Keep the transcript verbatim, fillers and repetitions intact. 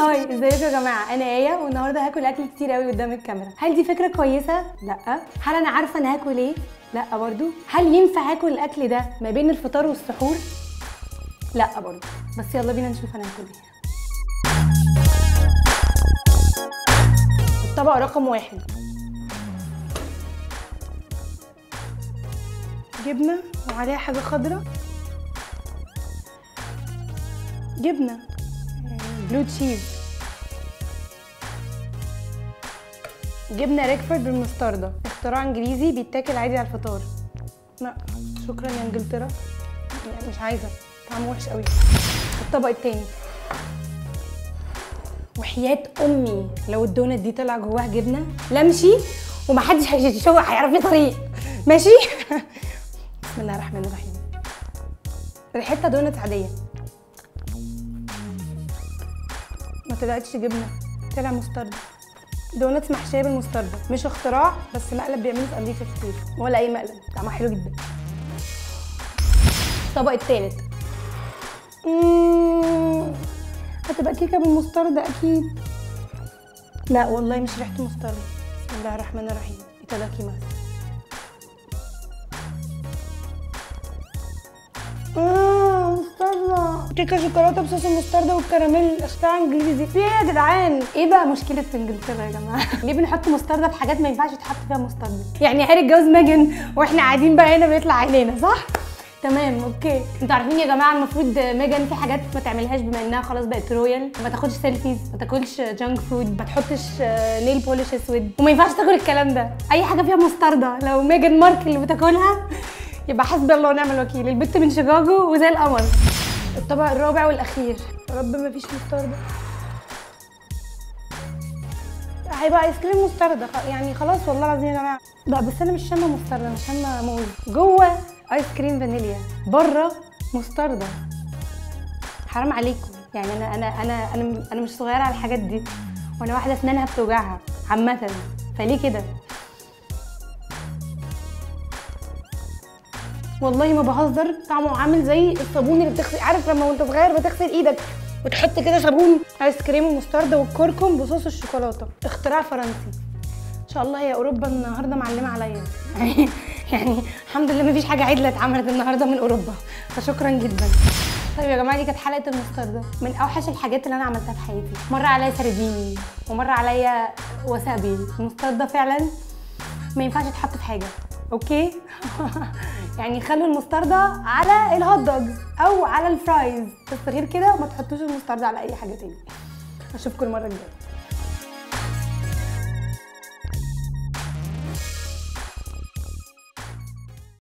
هاي، ازيكم يا جماعه؟ انا آية والنهارده هاكل اكل كتير قوي قدام الكاميرا. هل دي فكره كويسه؟ لا. هل انا عارفه انا هاكل ايه؟ لا برضو. هل ينفع اكل الاكل ده ما بين الفطار والسحور؟ لا برضو. بس يلا بينا نشوف انا هاكل ايه. الطبق رقم واحد جبنه وعليها حاجه خضراء، جبنه بلو تشيز، جبنه ريكفورد بالمستردة، اختراع انجليزي بيتاكل عادي على الفطار. لا شكرا يا انجلترا، مش عايزه، طعمه وحش قوي. الطبق التاني، وحياة امي لو الدونات دي طلع جواها جبنه لا امشي ومحدش هيعرف لي طريق، ماشي؟ بسم الله الرحمن الرحيم. ريحتها دونات عاديه، ما طلعتش جبنه، طلع مسترد. دوناتس محشيه بالمسترد، مش اختراع، بس مقلب بيعملوه في امريكا كتير، ولا اي مقلب، طعمها حلو جدا. الطبق الثالث، هتبقى كيكه بالمسترد اكيد. لا والله مش ريحه مسترد. بسم الله الرحمن الرحيم. ايتاداكيماس. اه مستردة، كيكه شوكولاته بصوص المستردة والكراميل، اختراع انجليزي. في ايه يا جدعان؟ ايه بقى مشكله انجلترا يا جماعه؟ ليه بنحط مستردة في حاجات ما ينفعش تحط فيها مستردة؟ يعني عيال اتجوز ماجن واحنا قاعدين بقى هنا بيطلع عينينا، صح؟ تمام اوكي. انتوا عارفين يا جماعه المفروض ميجان في حاجات ما تعملهاش بما انها خلاص بقت رويال، ما تاخدش سيلفيز، ما تاكلش جانك فود، ما تحطش نيل بولش اسود، وما ينفعش تاكل الكلام ده، اي حاجه فيها مستردة. لو ميجان مارك اللي بتاكلها يبقى حسبي الله ونعم الوكيل، البت من شيكاغو وزي القمر. الطبق الرابع والاخير، يا رب ما فيش مستردة. هيبقى ايس كريم مستردة يعني، خلاص والله العظيم يا جماعه. لا بس انا مش شامه مستردة، مش شامه موز، جوه ايس كريم فانيليا، بره مستردة، حرام عليكم يعني. انا انا انا انا انا مش صغيره على الحاجات دي، وانا واحده اسنانها بتوجعها عامه، فليه كده؟ والله ما بهزر، طعمه عامل زي الصابون اللي بتغسل، عارف لما وانت صغير بتغسل ايدك وتحط كده صابون. ايس كريم ومستردة والكركم بصوص الشوكولاته، اختراع فرنسي. ان شاء الله يا اوروبا النهارده معلمه عليا يعني يعني الحمد لله مفيش حاجه عدله اتعملت النهارده من اوروبا، فشكرا جدا. طيب يا جماعه، دي كانت حلقه المستردة، من اوحش الحاجات اللي انا عملتها في حياتي. مره عليا سرديني ومره عليا وسابي. المستردة فعلا ما ينفعش تحط في حاجه، اوكي؟ يعني خلوا المستردة على الهوت دوج او على الفرايز، بس غير كده ما تحطوش المستردة على اي حاجه تاني. اشوفكم المره الجايه.